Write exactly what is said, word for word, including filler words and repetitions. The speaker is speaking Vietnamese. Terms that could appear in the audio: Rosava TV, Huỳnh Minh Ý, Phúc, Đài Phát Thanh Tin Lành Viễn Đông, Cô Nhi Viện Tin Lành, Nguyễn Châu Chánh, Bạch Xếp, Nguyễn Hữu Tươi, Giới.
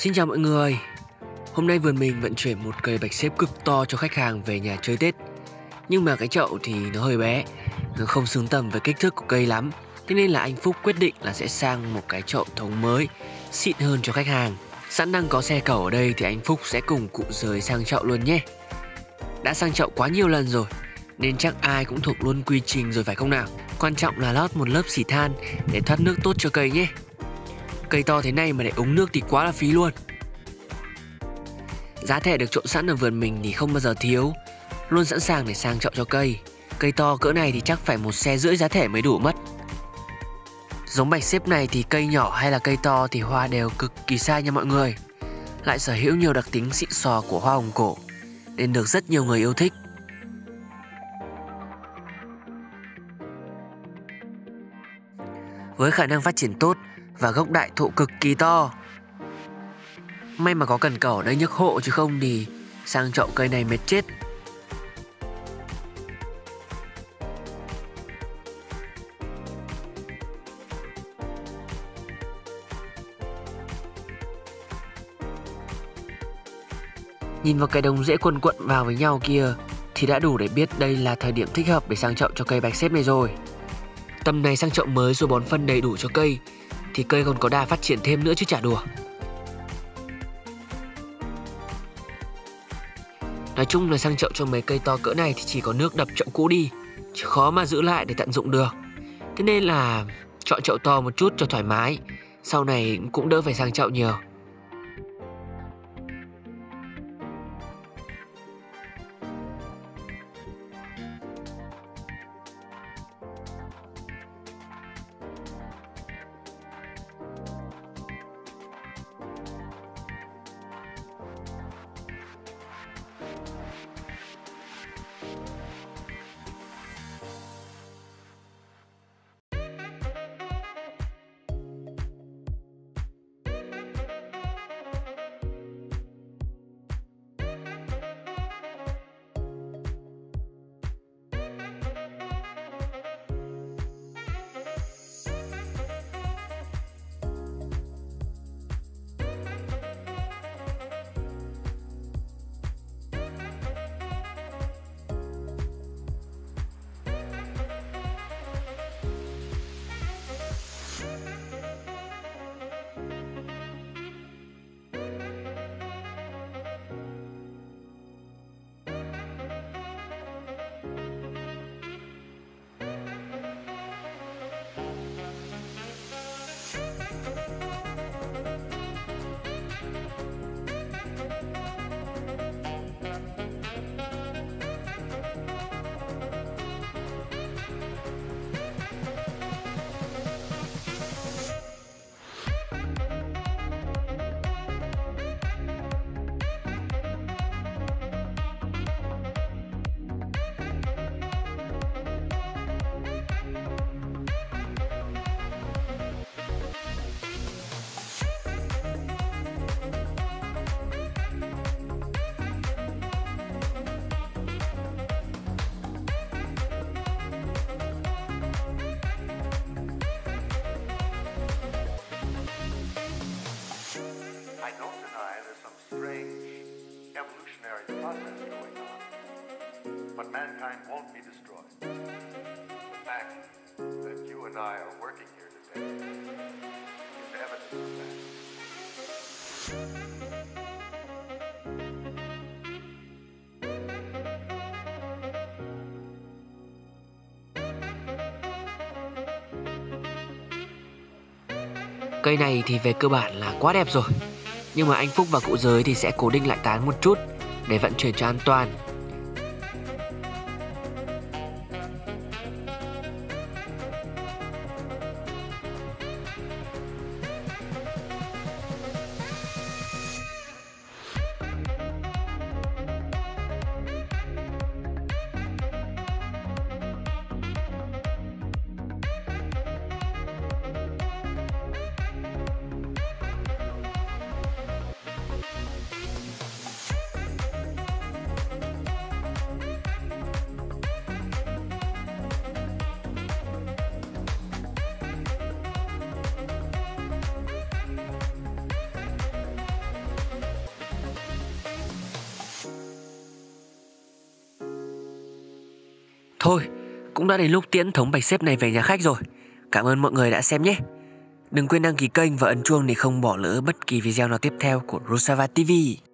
Xin chào mọi người. Hôm nay vườn mình vận chuyển một cây bạch xếp cực to cho khách hàng về nhà chơi Tết. Nhưng mà cái chậu thì nó hơi bé, nó không xứng tầm với kích thước của cây lắm. Thế nên là anh Phúc quyết định là sẽ sang một cái chậu thống mới, xịn hơn cho khách hàng. Sẵn đang có xe cẩu ở đây thì anh Phúc sẽ cùng cụ giới sang chậu luôn nhé. Đã sang chậu quá nhiều lần rồi nên chắc ai cũng thuộc luôn quy trình rồi phải không nào. Quan trọng là lót một lớp xỉ than để thoát nước tốt cho cây nhé. Cây to thế này mà để ống nước thì quá là phí luôn. Giá thẻ được trộn sẵn ở vườn mình thì không bao giờ thiếu, luôn sẵn sàng để sang chậu cho cây. Cây to cỡ này thì chắc phải một xe rưỡi giá thẻ mới đủ mất. Giống bạch xếp này thì cây nhỏ hay là cây to thì hoa đều cực kỳ sai nha mọi người. Lại sở hữu nhiều đặc tính xịn sò của hoa hồng cổ nên được rất nhiều người yêu thích. Với khả năng phát triển tốt và gốc đại thụ cực kỳ to, may mà có cần cẩu ở đây nhấc hộ chứ không thì sang chậu cây này mệt chết. Nhìn vào cái đống rễ quần quận vào với nhau kia thì đã đủ để biết đây là thời điểm thích hợp để sang chậu cho cây bạch xếp này rồi. Tầm này sang chậu mới rồi bón phân đầy đủ cho cây thì cây còn có đà phát triển thêm nữa chứ chả đùa. Nói chung là sang chậu cho mấy cây to cỡ này thì chỉ có nước đập chậu cũ đi, chứ khó mà giữ lại để tận dụng được. Thế nên là chọn chậu to một chút cho thoải mái, sau này cũng đỡ phải sang chậu nhiều. But mankind won't be destroyed. The fact that you and I are working here today is evidence of that. Cây này thì về cơ bản là quá đẹp rồi, nhưng mà anh Phúc và cụ giới thì sẽ cố định lại tán một chút để vận chuyển cho an toàn. Thôi, cũng đã đến lúc tiễn thống Bạch Xếp này về nhà khách rồi. Cảm ơn mọi người đã xem nhé. Đừng quên đăng ký kênh và ấn chuông để không bỏ lỡ bất kỳ video nào tiếp theo của Rosava ti vi.